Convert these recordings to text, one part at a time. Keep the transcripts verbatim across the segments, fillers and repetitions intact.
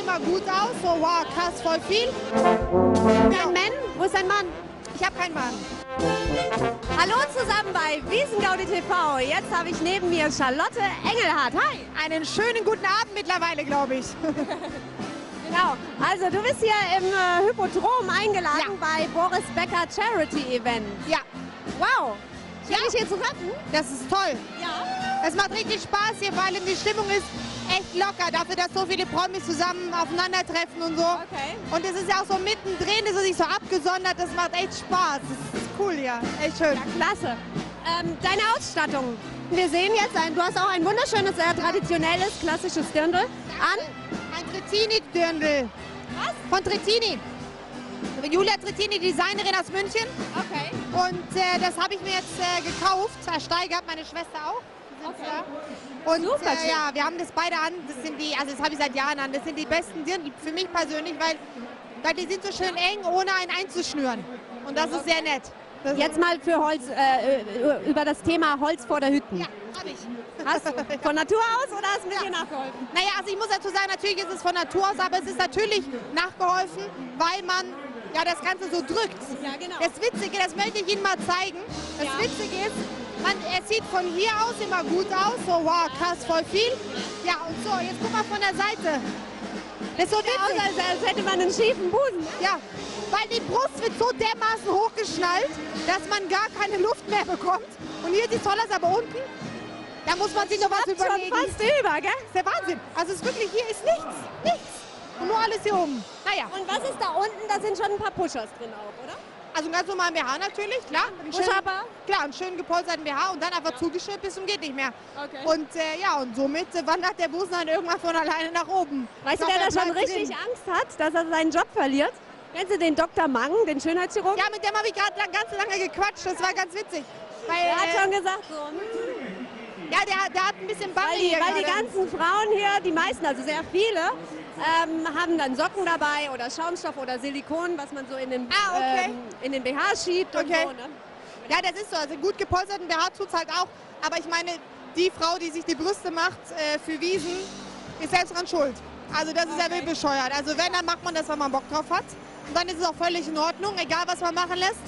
immer gut aus, so wow, krass, voll viel. Ein Mann? Wo ist ein Mann? Ich habe keinen Mann. Hallo zusammen bei Wiesn Gaudi T V. Jetzt habe ich neben mir Charlotte Engelhardt. Hi! Einen schönen guten Abend mittlerweile, glaube ich. Genau. Also du bist hier im äh, Hippodrom eingeladen, ja, bei Boris Becker Charity Event. Ja. Wow. Schön, ja, dich hier zu treffen. Das ist toll. Ja. Es macht richtig Spaß hier, vor allem die Stimmung ist echt locker, dafür, dass so viele Promis zusammen aufeinandertreffen und so. Okay. Und es ist ja auch so mittendrin, es ist nicht so abgesondert, das macht echt Spaß. Das ist cool, ja. Echt schön. Ja, klasse. Ähm, deine Ausstattung. Wir sehen jetzt, ein, du hast auch ein wunderschönes, sehr traditionelles, klassisches Dirndl an. Ein Trettini-Dirndl. Was? Von Trettini. Julia Trettini, Designerin aus München. Okay. Und äh, das habe ich mir jetzt äh, gekauft, ersteigert, meine Schwester auch. Okay. Und super, äh, ja, wir haben das beide an, das sind die, also das habe ich seit Jahren an, das sind die besten Dirndl für mich persönlich, weil, weil die sind so schön eng, ohne einen einzuschnüren. Und das ist sehr nett. Das Jetzt mal für Holz, äh, über das Thema Holz vor der Hütten. Ja, habe ich. Hast du von Natur aus oder hast du mit dir nachgeholfen? Naja, also ich muss dazu sagen, natürlich ist es von Natur aus, aber es ist natürlich nachgeholfen, weil man ja das Ganze so drückt. Ja, genau. Das Witzige, das möchte ich Ihnen mal zeigen, das ja. Witzige ist, Man, er sieht von hier aus immer gut aus, so wow, krass, voll viel. Ja, und so, jetzt guck mal von der Seite. Das sieht aus, als, als hätte man einen schiefen Busen. Ja, weil die Brust wird so dermaßen hochgeschnallt, dass man gar keine Luft mehr bekommt. Und hier sieht es toll aus, aber unten, da muss man sich noch was überlegen. Schon fast über, gell? Das ist der Wahnsinn. Also es ist wirklich, hier ist nichts, nichts. Und nur alles hier oben. Naja. Und was ist da unten? Da sind schon ein paar Pushers drin auch, oder? Also ganz normal B H natürlich, klar. Einen schönen, klar, einen schönen gepolsterten B H und dann einfach ja. zugeschnürt bis zum geht nicht mehr. Okay. Und äh, ja, und somit wandert der Busen dann irgendwann von alleine nach oben. Weißt das du, wer da schon richtig drin. Angst hat, dass er seinen Job verliert? Kennst du den Doktor Mang, den Schönheitschirurgen? Ja, mit dem habe ich gerade lang, ganz lange gequatscht, das war ganz witzig. Weil, er hat äh, schon gesagt so. Ja, der, der hat ein bisschen Bange weil die, hier. Weil gerade. die ganzen Frauen hier, die meisten, also sehr viele, Ähm, haben dann Socken dabei oder Schaumstoff oder Silikon, was man so in den, ah, okay. ähm, in den B H schiebt. Okay. Und so, ne? Ja, das ist so. Also gut gepolsterten B H tut es halt auch. Aber ich meine, die Frau, die sich die Brüste macht äh, für Wiesen, ist selbst dran schuld. Also das okay. ist ja wirklich bescheuert. Also wenn, dann macht man das, wenn man Bock drauf hat. Und dann ist es auch völlig in Ordnung, egal was man machen lässt.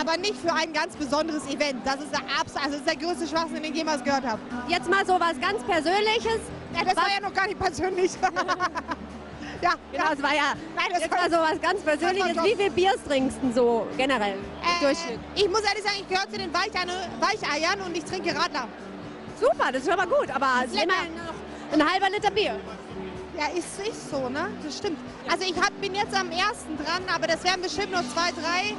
Aber nicht für ein ganz besonderes Event. Das ist der, Abs also das ist der größte Schwachsinn, den ich jemals gehört habe. Jetzt mal so was ganz Persönliches. Ja, das was? war ja noch gar nicht persönlich. Ja, genau, ja. es war ja Nein, das jetzt war so was ganz Persönliches. Wie viel Bier trinkst du so generell im äh, Durchschnitt? Ich muss ehrlich sagen, ich gehöre zu den Weicheiern und ich trinke Radler. Super, das ist aber gut, aber es ist immerhin noch ein halber Liter Bier. Ja, ist nicht so, ne? Das stimmt. Ja. Also ich hab, bin jetzt am ersten dran, aber das wären bestimmt nur zwei, drei.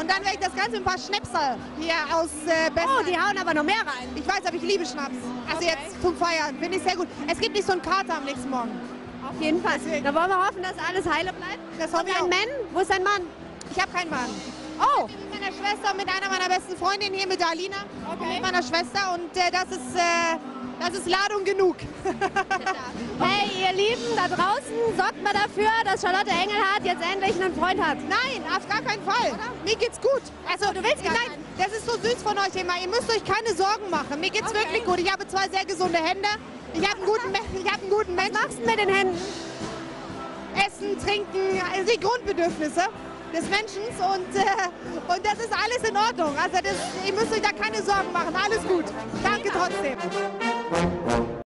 Und dann werde ich das Ganze mit ein paar Schnäpser hier aus äh, Bessern. Oh, die hauen aber noch mehr rein. Ich weiß, aber ich liebe Schnaps. Also okay. jetzt zum Feiern, finde ich sehr gut. Es gibt nicht so einen Kater am nächsten Morgen. Auf jeden Fall. Deswegen. Da wollen wir hoffen, dass alles heile bleibt. Das und ein Mann? Wo ist ein Mann? Ich habe keinen Mann. Oh! Ich bin mit meiner Schwester und mit einer meiner besten Freundinnen hier, mit der Alina. Okay. Und mit meiner Schwester. Und äh, das, ist, äh, das ist Ladung genug. Hey, ihr Lieben da draußen, sorgt mal dafür, dass Charlotte Engelhardt jetzt endlich einen Freund hat. Nein, auf gar keinen Fall. Oder? Mir geht's gut. Also, du willst gar Nein, keinen. Das ist so süß von euch immer. Ihr müsst euch keine Sorgen machen. Mir geht's okay. wirklich gut. Ich habe zwei sehr gesunde Hände. Ich habe einen guten, ich hab einen guten Menschen. Was machst du mit den Händen? Essen, trinken, also die Grundbedürfnisse des Menschen und, äh, und das ist alles in Ordnung. Also das, ihr müsst euch da keine Sorgen machen, alles gut. Danke trotzdem.